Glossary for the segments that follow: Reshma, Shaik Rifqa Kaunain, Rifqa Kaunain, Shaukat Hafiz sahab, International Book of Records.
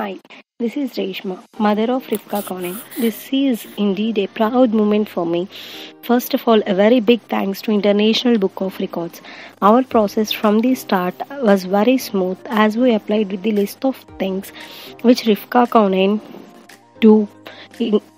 Hi, this is Reshma, mother of Rifqa Kaunain. This is indeed a proud moment for me. First of all, a very big thanks to International Book of Records. Our process from the start was very smooth as we applied with the list of things which Rifqa Kaunain to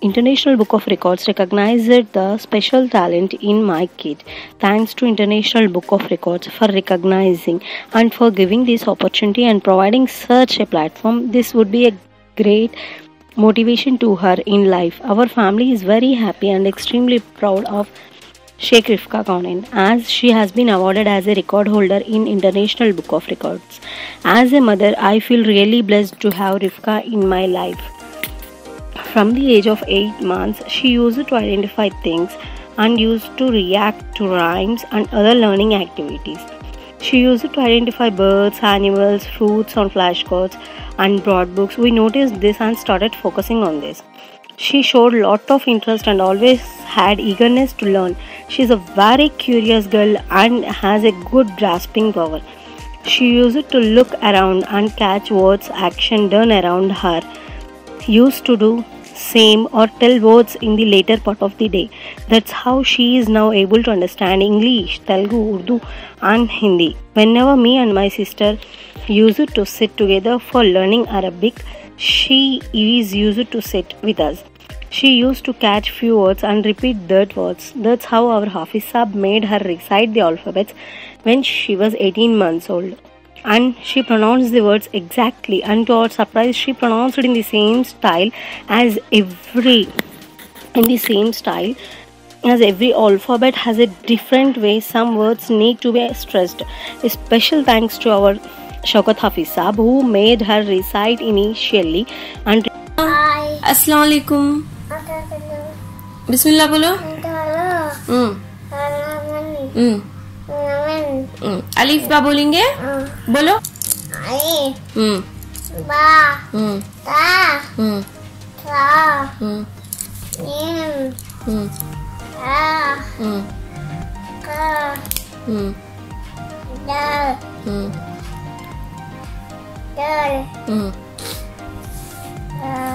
International Book of Records recognized the special talent in my kid. Thanks to International Book of Records for recognizing and for giving this opportunity and providing such a platform. This would be a great motivation to her in life. Our family is very happy and extremely proud of Shaik Rifqa Kaunain, as she has been awarded as a record holder in International Book of Records. As a mother, I feel really blessed to have Rifqa in my life. From the age of 8 months, she used to identify things and used to react to rhymes and other learning activities. She used to identify birds, animals, fruits on flashcards and broad books. We noticed this and started focusing on this. She showed lot of interest and always had eagerness to learn. She is a very curious girl and has a good grasping power. She used to look around and catch words, action done around her. Used to do same or tell words in the later part of the day. That's how she is now able to understand English, Telugu, Urdu and Hindi. Whenever me and my sister used to sit together for learning Arabic, she is used to sit with us. She used to catch few words and repeat that words. That's how our Hafiz sahab made her recite the alphabets when she was 18 months old. And she pronounced the words exactly, and to our surprise she pronounced it in the same style as every alphabet has a different way. Some words need to be stressed. A special thanks to our Shaukat Hafiz sahab who made her recite initially. And Hi. Assalamu alaikum. Bismillah bolo. Alif बा बोलेंगे बोलो अलीफ बा ता सा नीम आ का दाल दाल आ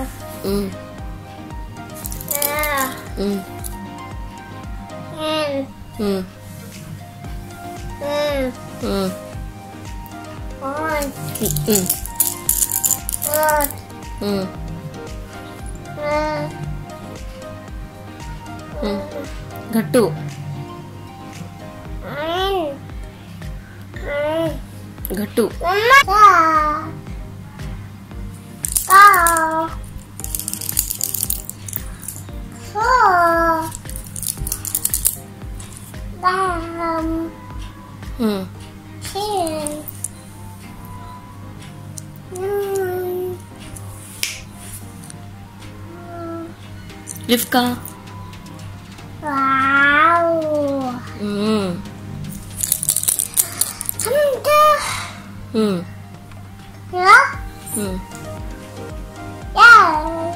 आ घट्टू घट्टू Rifqa. Wow. Yeah. Yeah.